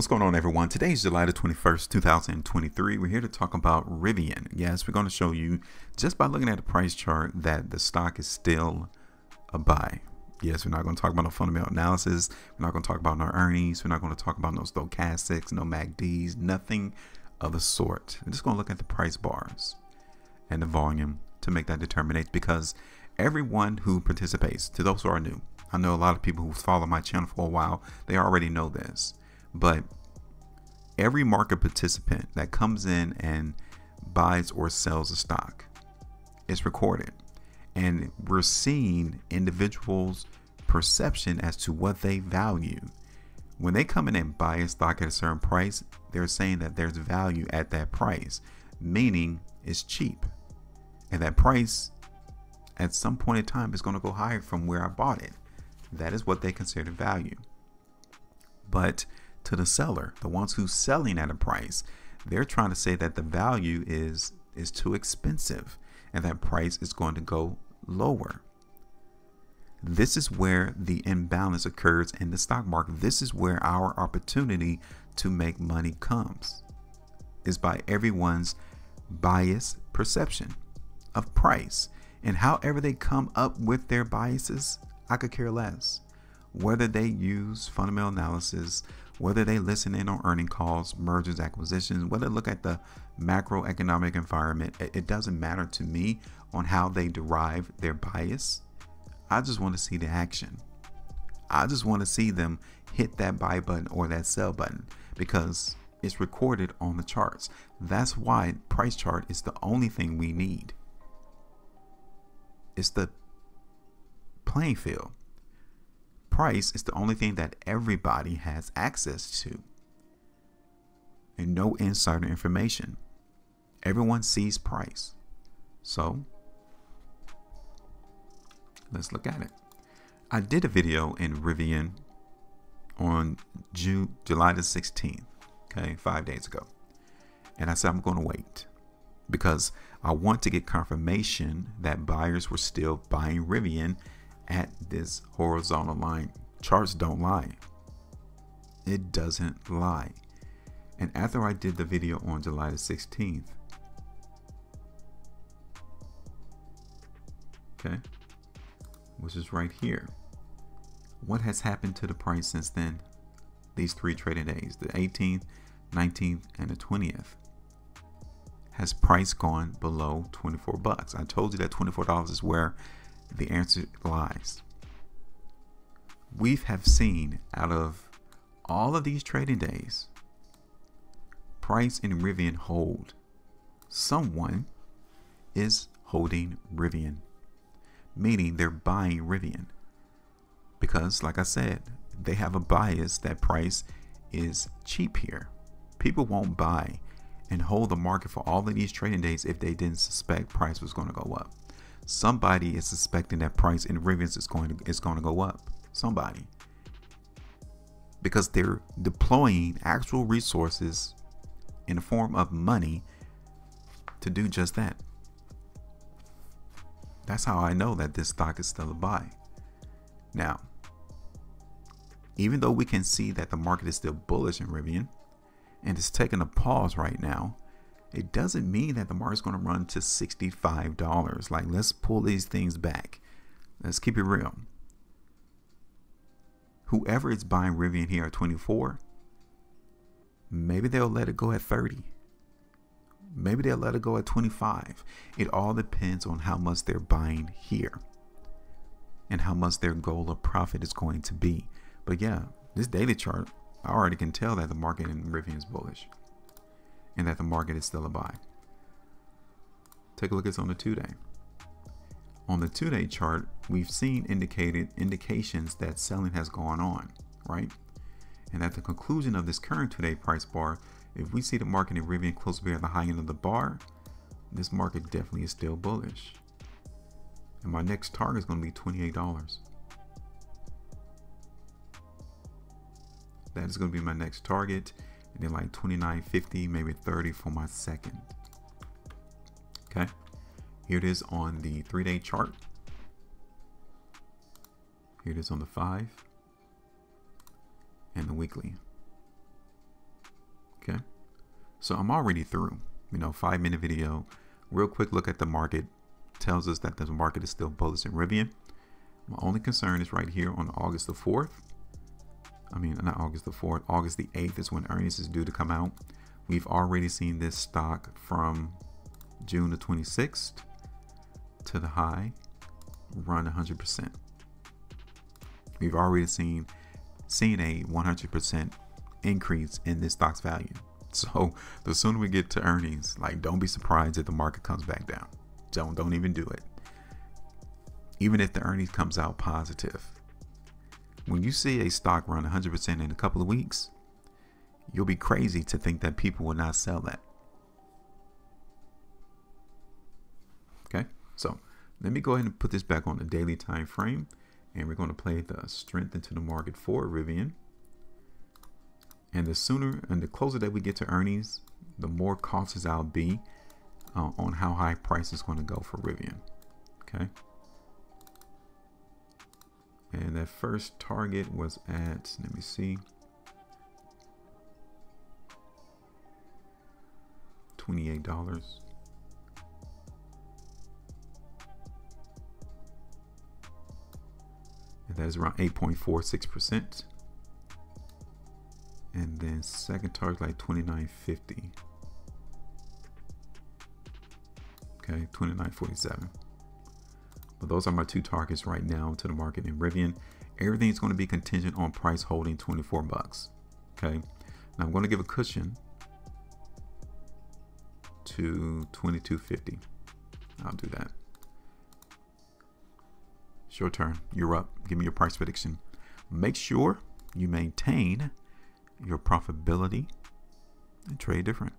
What's going on, everyone? Today is July the 21st, 2023. We're here to talk about Rivian. Yes, we're going to show you just by looking at the price chart that the stock is still a buy. Yes, we're not going to talk about no fundamental analysis. We're not going to talk about no earnings. We're not going to talk about no stochastics, no MACDs, nothing of the sort. We're just going to look at the price bars and the volume to make that determination, because everyone who participates, to those who are new, I know a lot of people who follow my channel for a while, they already know this, but every market participant that comes in and buys or sells a stock is recorded, and we're seeing individuals' perception as to what they value. When they come in and buy a stock at a certain price, they're saying that there's value at that price, meaning it's cheap, and that price at some point in time is going to go higher from where I bought it. That is what they consider value. But to the seller, the ones who's selling at a price, they're trying to say that the value is too expensive and that price is going to go lower. This is where the imbalance occurs in the stock market. This is where our opportunity to make money comes, is by everyone's biased perception of price. And however they come up with their biases, I could care less. Whether they use fundamental analysis, whether they listen in on earning calls, mergers, acquisitions, whether they look at the macroeconomic environment, it doesn't matter to me on how they derive their bias. I just want to see the action. I just want to see them hit that buy button or that sell button, because it's recorded on the charts. That's why price chart is the only thing we need. It's the playing field. Price is the only thing that everybody has access to, and no insider information. Everyone sees price. So let's look at it. I did a video in Rivian on July the 16th, okay, 5 days ago, and I said I'm going to wait, because I want to get confirmation that buyers were still buying Rivian at this horizontal line. Charts don't lie. It doesn't lie. And after I did the video on July the 16th, okay, which is right here, what has happened to the price since then? These three trading days, the 18th, 19th, and the 20th. Has price gone below 24 bucks? I told you that $24 is where the answer lies. We have seen, out of all of these trading days, price and Rivian hold. Someone is holding Rivian, meaning they're buying Rivian, because like I said, they have a bias that price is cheap here. People won't buy and hold the market for all of these trading days if they didn't suspect price was going to go up. Somebody is suspecting that price in Rivian is going to go up. Somebody, because they're deploying actual resources in the form of money to do just that. That's how I know that this stock is still a buy. Now, even though we can see that the market is still bullish in Rivian, and it's taking a pause right now, it doesn't mean that the market's going to run to $65. Like, let's pull these things back. Let's keep it real. Whoever is buying Rivian here at 24, maybe they'll let it go at 30. Maybe they'll let it go at 25. It all depends on how much they're buying here and how much their goal of profit is going to be. But yeah, this daily chart, I already can tell that the market in Rivian is bullish and that the market is still a buy. Take a look at this on the 2-day. On the 2-day chart, we've seen indications that selling has gone on, right? And at the conclusion of this current 2-day price bar, if we see the market in Rivian closely at the high end of the bar, this market definitely is still bullish. And my next target is going to be $28. That is going to be my next target, and then like $29.50, maybe $30 for my second. Okay, here it is on the 3-day chart. Here it is on the 5 and the weekly. Okay, so I'm already through, 5-minute video, real quick look at the market. Tells us that the market is still bullish in Rivian. My only concern is right here on August the 4th. I mean, not August the 4th, August the 8th is when earnings is due to come out. We've already seen this stock from June the 26th to the high run 100%. We've already seen a 100% increase in this stock's value. So the sooner we get to earnings, like, don't be surprised if the market comes back down. Don't even do it. Even if the earnings comes out positive, when you see a stock run 100% in a couple of weeks, you'll be crazy to think that people will not sell that. Okay, so let me go ahead and put this back on the daily time frame, and we're going to play the strength into the market for Rivian. And the sooner and the closer that we get to earnings, the more cautious I'll be on how high price is going to go for Rivian. Okay, and that first target was at, let me see, 28 dollars. And that is around 8.46%. And then second target like 29.50. Okay, 29.47. But those are my two targets right now to the market in Rivian. Everything's going to be contingent on price holding 24 bucks. Okay, and I'm going to give a cushion to 22.50. I'll do that. It's your turn. You're up. Give me your price prediction. Make sure you maintain your profitability and trade different.